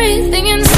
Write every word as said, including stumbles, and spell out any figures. everything in